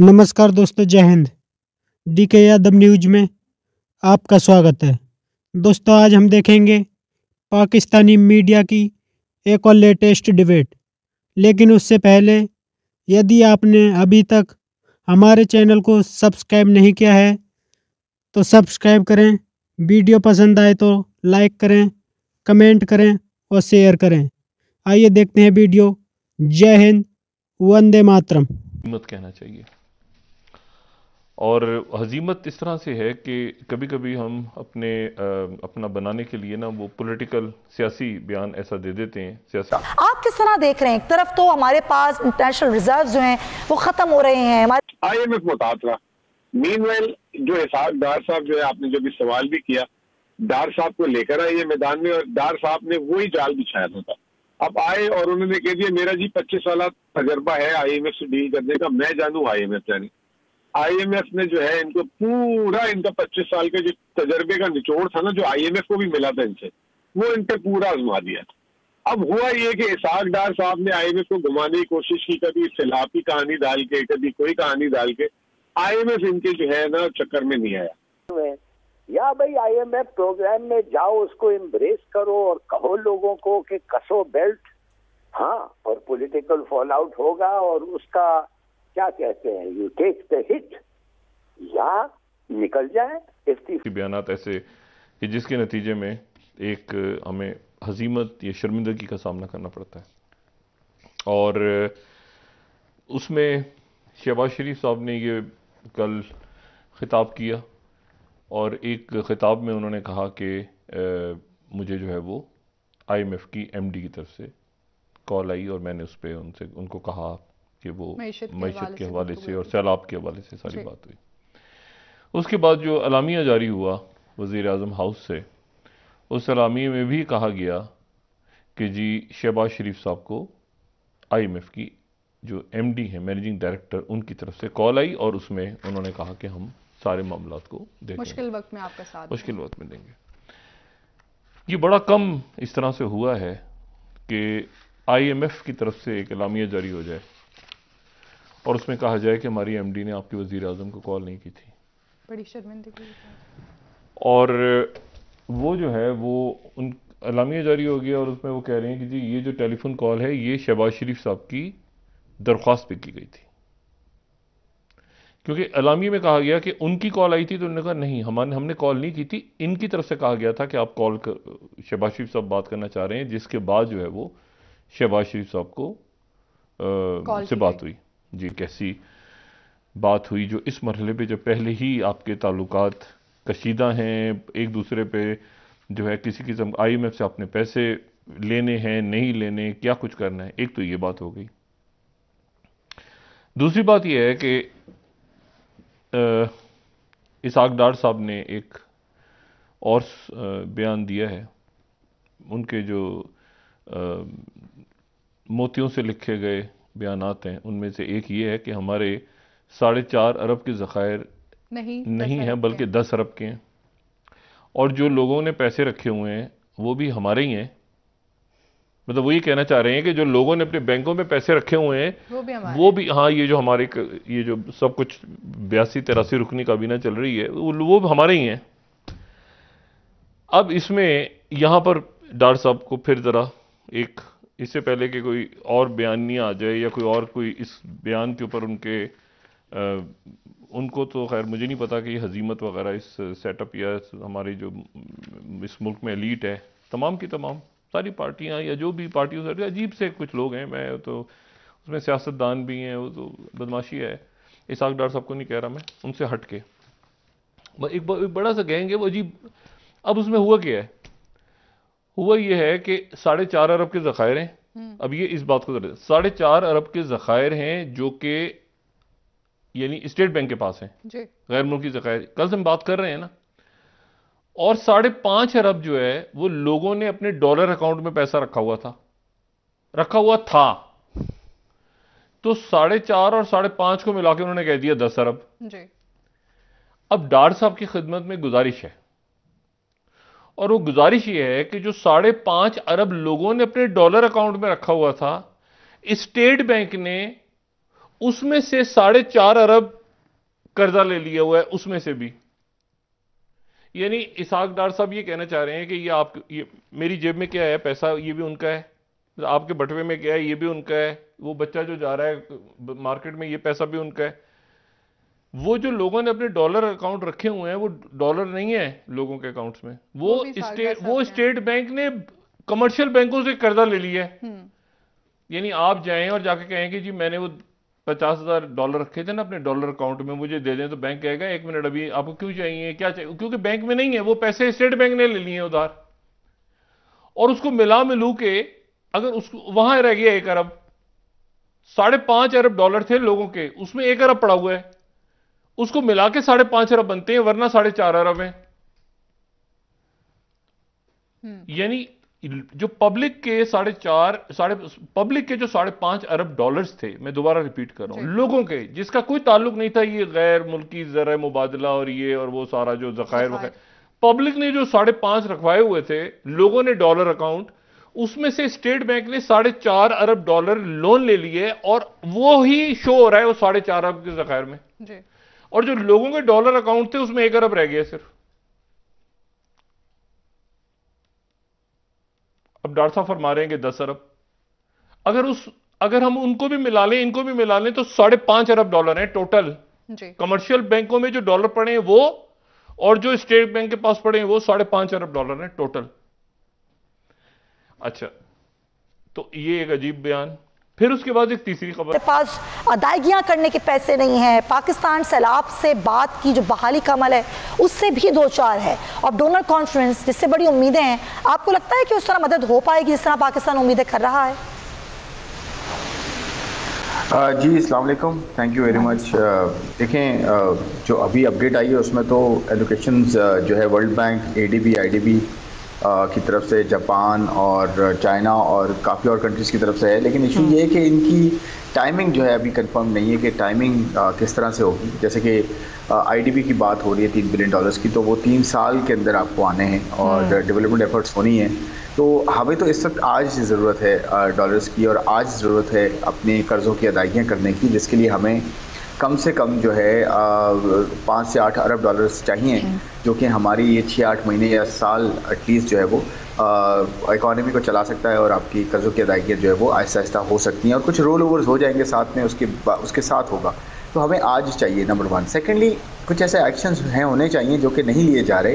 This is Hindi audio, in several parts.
नमस्कार दोस्तों, जय हिंद। डी के यादव न्यूज में आपका स्वागत है। दोस्तों, आज हम देखेंगे पाकिस्तानी मीडिया की एक और लेटेस्ट डिबेट। लेकिन उससे पहले यदि आपने अभी तक हमारे चैनल को सब्सक्राइब नहीं किया है तो सब्सक्राइब करें, वीडियो पसंद आए तो लाइक करें, कमेंट करें और शेयर करें। आइए देखते हैं वीडियो। जय हिंद, वंदे मातरम। हजीमत कहना चाहिए, और हजीमत इस तरह से है कि कभी कभी हम अपना बनाने के लिए ना वो पॉलिटिकल सियासी बयान ऐसा दे देते हैं। सियासी आप किस तरह देख रहे हैं? एक तरफ तो हमारे पास इंटरनेशनल रिजर्व जो हैं वो खत्म हो रहे हैं, हमारे IMF मुतासरा। मीनवेल जो इशाक डार साहब जो है, आपने जो भी सवाल भी किया, डार साहब को लेकर आए ये मैदान में, और डार साहब ने वही जाल बिछाया था। अब आए और उन्होंने कह दिया मेरा जी 25 साल तजर्बा है IMF से डील करने का, मैं जानू IMF जाने। IMF ने जो है इनको पूरा इनका 25 साल का जो तजर्बे का निचोड़ था ना, जो IMF को भी मिला था इनसे, वो इन पर पूरा आजमा दिया। अब हुआ ये कि इशाक डार साहब ने IMF को घुमाने की कोशिश की, कभी खिलाफी कहानी डाल के, कभी कोई कहानी डाल के। IMF इनके जो है ना चक्कर में नहीं आया। या भाई IMF प्रोग्राम में जाओ, उसको एम्ब्रेस करो और कहो लोगों को कि कसो बेल्ट। हाँ, और पॉलिटिकल फॉल आउट होगा और उसका क्या कहते हैं, यू टेक द हिट, या निकल जाए। इस्तीफे बयान ऐसे कि जिसके नतीजे में एक हमें हजीमत या शर्मिंदगी का सामना करना पड़ता है। और उसमें शहबाज शरीफ साहब ने ये कल खिताब किया, और एक खिताब में उन्होंने कहा कि मुझे जो है वो IMF की MD की तरफ से कॉल आई और मैंने उस पर उनको कहा कि वो मैशत के हवाले से और सैलाब के हवाले से सारी बात हुई। उसके बाद जो अलामिया जारी हुआ वज़ीर आज़म हाउस से, उस अलामिया में भी कहा गया कि जी शहबाज शरीफ साहब को IMF की जो MD है, मैनेजिंग डायरेक्टर, उनकी तरफ से कॉल आई और उसमें उन्होंने कहा कि हम सारे मामलात को देखेंगे, मुश्किल वक्त में आपका साथ, मुश्किल वक्त में देंगे। ये बड़ा कम इस तरह से हुआ है कि IMF की तरफ से एक एलामिया जारी हो जाए और उसमें कहा जाए कि हमारी MD ने आपके वजीर आजम को कॉल नहीं की थी। बड़ी शर्मिंदगी। और वो जो है वो उन एलामिया जारी हो गया और उसमें वो कह रहे हैं कि जी ये जो टेलीफोन कॉल है ये शहबाज शरीफ साहब की दरख्वास्त पर की गई थी, क्योंकि अलामी में कहा गया कि उनकी कॉल आई थी, तो उन्होंने कहा नहीं हमने कॉल नहीं की थी, इनकी तरफ से कहा गया था कि आप कॉल शहबाज शरीफ साहब बात करना चाह रहे हैं, जिसके बाद जो है वो शहबाज शरीफ साहब को से बात हुई। जी कैसी बात हुई जो इस मरहले पे, जो पहले ही आपके ताल्लुकात कशीदा हैं एक दूसरे पे, जो है किसी किस्म IMF से आपने पैसे लेने हैं नहीं लेने, क्या कुछ करना है, एक तो ये बात हो गई। दूसरी बात यह है कि इशाक डार साहब ने एक और बयान दिया है, उनके जो मोतियों से लिखे गए बयानात हैं उनमें से एक ये है कि हमारे 4.5 अरब के ज़खायर नहीं हैं बल्कि 10 अरब के हैं, और जो लोगों ने पैसे रखे हुए हैं वो भी हमारे ही हैं। मतलब वो ये कहना चाह रहे हैं कि जो लोगों ने अपने बैंकों में पैसे रखे हुए हैं वो भी हाँ, ये जो हमारे ये जो सब कुछ 82-83 रुकनी काबीना चल रही है वो हमारे ही हैं। अब इसमें यहाँ पर डार साहब को फिर ज़रा एक, इससे पहले कि कोई और बयानियाँ आ जाए या कोई इस बयान के ऊपर उनके उनको तो खैर मुझे नहीं पता कि हजीमत वगैरह इस सेटअप या हमारी जो इस मुल्क में एलीट है तमाम की तमाम सारी पार्टियां या जो भी पार्टियों से अजीब से कुछ लोग हैं, मैं तो उसमें सियासतदान भी हैं, वो तो बदमाशी है। इशाक डार साहब को नहीं कह रहा मैं, उनसे हट के एक बड़ा सा गैंग है वो अजीब। अब उसमें हुआ क्या है? हुआ ये है कि 4.5 अरब के ज़खायर हैं। अब ये इस बात को जरूर 4.5 अरब के ज़खायर हैं जो कि यानी स्टेट बैंक के पास हैं, गैर मुल्की ज़खायर, कल से हम बात कर रहे हैं ना। और 5.5 अरब जो है वो लोगों ने अपने डॉलर अकाउंट में पैसा रखा हुआ था। तो 4.5 और 5.5 को मिला के उन्होंने कह दिया 10 अरब जी। अब डार साहब की खिदमत में गुजारिश है, और वो गुजारिश ये है कि जो 5.5 अरब लोगों ने अपने डॉलर अकाउंट में रखा हुआ था, स्टेट बैंक ने उसमें से 4.5 अरब कर्जा ले लिया हुआ है, उसमें से भी। यानी इसाक डार साहब ये कहना चाह रहे हैं कि ये आप, ये मेरी जेब में क्या है पैसा, ये भी उनका है, आपके बटवे में क्या है ये भी उनका है, वो बच्चा जो जा रहा है मार्केट में ये पैसा भी उनका है। वो जो लोगों ने अपने डॉलर अकाउंट रखे हुए हैं वो डॉलर नहीं है लोगों के अकाउंट्स में, वो स्टेट बैंक ने कमर्शियल बैंकों से कर्जा ले लिया है। यानी आप जाएं और जाके कहें कि जी मैंने वो $50,000 रखे थे ना अपने डॉलर अकाउंट में, मुझे दे दें, तो बैंक कहेगा 1 मिनट अभी आपको क्यों चाहिए, क्या चाहिए, क्योंकि बैंक में नहीं है, वो पैसे स्टेट बैंक ने ले लिए उधार। और उसको मिला मिलू के अगर उसको वहां रह गया 1 अरब, 5.5 अरब डॉलर थे लोगों के, उसमें 1 अरब पड़ा हुआ है, उसको मिला के 5.5 अरब बनते हैं, वरना 4.5 अरब है। यानी जो पब्लिक के 5.5 अरब डॉलर्स थे, मैं दोबारा रिपीट कर रहा हूं, लोगों के, जिसका कोई ताल्लुक नहीं था ये गैर मुल्की जरा मुबादला और ये और वो सारा जो जखायर वगैरह, पब्लिक ने जो 5.5 रखवाए हुए थे लोगों ने डॉलर अकाउंट, उसमें से स्टेट बैंक ने 4.5 अरब डॉलर लोन ले लिए और वो ही शो हो रहा है वो 4.5 अरब के जखायर में जी। और जो लोगों के डॉलर अकाउंट थे उसमें 1 अरब रह गया सिर्फ। अब डार साहब फरमा रहे हैं कि 10 अरब, अगर हम उनको भी मिला लें इनको भी मिला लें तो 5.5 अरब डॉलर है टोटल कमर्शियल बैंकों में जो डॉलर पड़े हैं वो, और जो स्टेट बैंक के पास पड़े हैं वो 5.5 अरब डॉलर है टोटल। अच्छा, तो ये एक अजीब बयान। फिर उसके बाद एक तीसरी खबर, पास अदायगियां करने के पैसे नहीं है, पाकिस्तान सैलाब से बात की जो बहाली का अमल है उससे भी दो चार है, और डोनर कॉन्फ्रेंस जिससे बड़ी उम्मीदें हैं, आपको लगता है कि उस तरह मदद हो पाएगी जिस तरह पाकिस्तान उम्मीदें कर रहा है? जी, अस्सलाम वालेकुम, थैंक यू वेरी मच। देखें जो अभी अपडेट आई है उसमें तो एलोकेशन जो है वर्ल्ड बैंक, ADB, IDB की तरफ से, जापान और चाइना और काफ़ी और कंट्रीज़ की तरफ से है, लेकिन इशू ये है कि इनकी टाइमिंग जो है अभी कंफर्म नहीं है कि टाइमिंग किस तरह से होगी। जैसे कि IDB की बात हो रही है $3 बिलियन की, तो वो 3 साल के अंदर आपको आने हैं और डेवलपमेंट एफर्ट्स होनी है। तो हमें तो इस वक्त आज ज़रूरत है डॉलर्स की, और आज ज़रूरत है अपने कर्ज़ों की अदायगियाँ करने की, जिसके लिए हमें कम से कम जो है 5 से 8 अरब डॉलर्स चाहिए, जो कि हमारी ये 6-8 महीने या साल एटलीस्ट जो है वो इकॉनमी को चला सकता है, और आपकी कर्ज़ों की अदायगी जो है वो आहिस्ता आहिस्ता हो सकती हैं, और कुछ रोल ओवर्स हो जाएंगे साथ में, उसके साथ होगा। तो हमें आज चाहिए नंबर 1। सेकेंडली, कुछ ऐसे एक्शंस हैं होने चाहिए जो कि नहीं लिए जा रहे।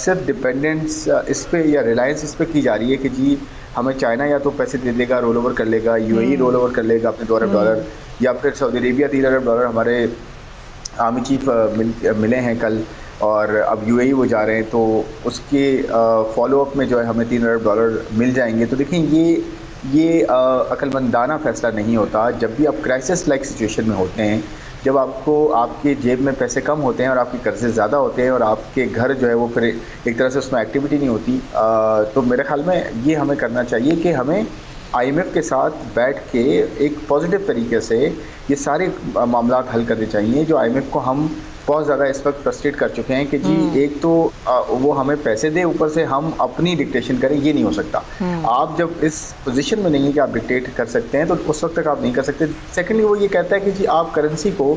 सिर्फ डिपेंडेंस इस पर या रिलायंस इस पर की जा रही है कि जी हमें चाइना या तो पैसे दे देगा, रोल ओवर कर लेगा, UAE रोल ओवर कर लेगा अपने 2 अरब डॉलर, या फिर सऊदी अरेबिया 3 अरब डॉलर। हमारे आर्मी चीफ मिले हैं कल, और अब UAE वो जा रहे हैं, तो उसके फॉलोअप में जो है हमें 3 अरब डॉलर मिल जाएंगे। तो देखिए ये अक्लमंदाना फ़ैसला नहीं होता। जब भी आप क्राइसिस लाइक सिचुएशन में होते हैं, जब आपको आपके जेब में पैसे कम होते हैं और आपके कर्जे ज़्यादा होते हैं और आपके घर जो है वो फिर एक तरह से उसमें एक्टिविटी नहीं होती, तो मेरे ख्याल में ये हमें करना चाहिए कि हमें IMF के साथ बैठ के एक पॉजिटिव तरीके से ये सारे मामला हल करने चाहिए, जो IMF को हम बहुत ज़्यादा इस वक्त फ्रस्ट्रेट कर चुके हैं कि जी एक तो वो हमें पैसे दे, ऊपर से हम अपनी डिक्टेशन करें, ये नहीं हो सकता। आप जब इस पोजीशन में नहीं है कि आप डिक्टेट कर सकते हैं, तो उस वक्त तक आप नहीं कर सकते। सेकेंडली, वो ये कहता है कि जी आप करेंसी को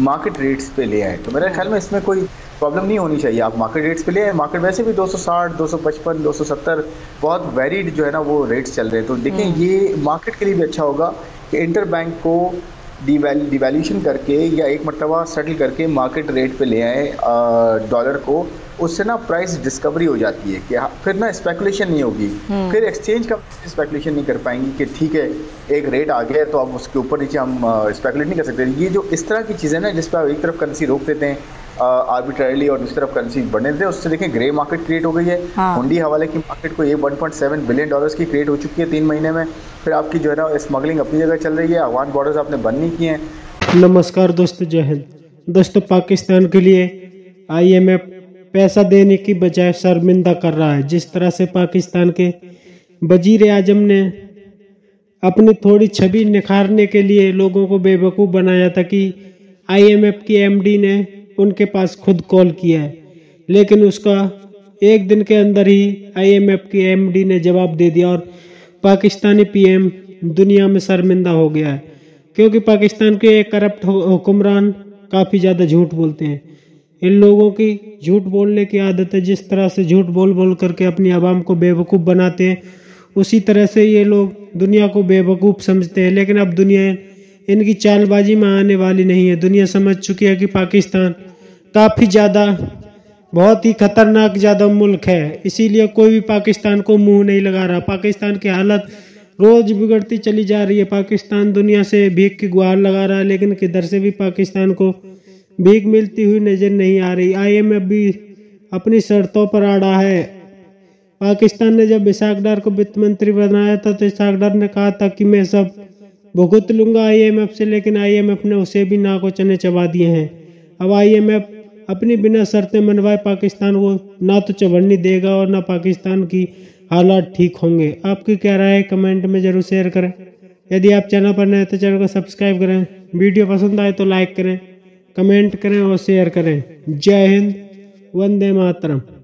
मार्केट रेट्स पे ले आए, तो मेरे ख्याल में इसमें कोई प्रॉब्लम नहीं होनी चाहिए। आप मार्केट रेट्स पे ले आए, मार्केट वैसे भी 260, 255, 270 बहुत वेरीड जो है ना वो रेट्स चल रहे हैं। तो देखें ये मार्केट के लिए भी अच्छा होगा कि इंटर बैंक को डिवैल्यूशन करके या एक मरतबा सेटल करके मार्केट रेट पे ले आए डॉलर को, उससे ना प्राइस डिस्कवरी हो जाती है, कि फिर ना स्पेकुलेशन नहीं होगी, फिर एक्सचेंज का स्पेकुलेशन नहीं कर पाएंगी कि ठीक है एक रेट आ गया तो अब उसके ऊपर नीचे हम स्पेकुलेट नहीं कर सकते। ये जो इस तरह की चीज़ें ना जिस पर आप एक तरफ करेंसी रोक देते हैं आर्बिट्रेरली और दूसरी तरफ करेंसी बढ़ने देते हैं, उससे देखें ग्रे मार्केट क्रिएट हो गई है। हुंडी हवाले की मार्केट को ये 1.7 बिलियन डॉलर्स की क्रिएट हो चुकी है 3 महीने में। फिर आपकी जो है ना स्मगलिंग अपनी जगह चल रही है, अफगान बॉर्डर्स आपने बंद नहीं किए हैं। नमस्कार दोस्तों, जय हिंद। दोस्तों, पाकिस्तान के लिए IMF पैसा देने की बजाय शर्मिंदा कर रहा है। जिस तरह से पाकिस्तान के वजीर आजम ने अपनी थोड़ी छवि निखारने के लिए लोगों को बेवकूफ़ बनाया था कि IMF की MD ने उनके पास खुद कॉल किया है, लेकिन उसका एक दिन के अंदर ही IMF की MD ने जवाब दे दिया और पाकिस्तानी PM दुनिया में शर्मिंदा हो गया है। क्योंकि पाकिस्तान के करप्ट हुक्मरान काफ़ी ज़्यादा झूठ बोलते हैं। इन लोगों की झूठ बोलने की आदत है, जिस तरह से झूठ बोल बोल करके अपनी आवाम को बेवकूफ़ बनाते हैं उसी तरह से ये लोग दुनिया को बेवकूफ़ समझते हैं। लेकिन अब दुनिया इनकी चालबाजी में आने वाली नहीं है। दुनिया समझ चुकी है कि पाकिस्तान काफ़ी ज़्यादा बहुत ही खतरनाक ज़्यादा मुल्क है, इसीलिए कोई भी पाकिस्तान को मुंह नहीं लगा रहा। पाकिस्तान की हालत रोज़ बिगड़ती चली जा रही है। पाकिस्तान दुनिया से भीख की गुहार लगा रहा है, लेकिन किधर से भी पाकिस्तान को भीख मिलती हुई नज़र नहीं आ रही। IMF भी अपनी शर्तों पर अड़ा है। पाकिस्तान ने जब इशाक डार को वित्त मंत्री बनाया था तो इशाक डार ने कहा था कि मैं सब भुगत लूँगा IMF से, लेकिन IMF ने उसे भी ना को चने चबा दिए हैं। अब IMF अपनी बिना शर्तें मनवाए पाकिस्तान को ना तो चवन्नी देगा और ना पाकिस्तान की हालात ठीक होंगे। आपकी क्या राय है कमेंट में ज़रूर शेयर करें। यदि आप चैनल पर नए हैं तो चैनल को सब्सक्राइब करें। वीडियो पसंद आए तो लाइक करें, कमेंट करें और शेयर करें। जय हिंद, वंदे मातरम।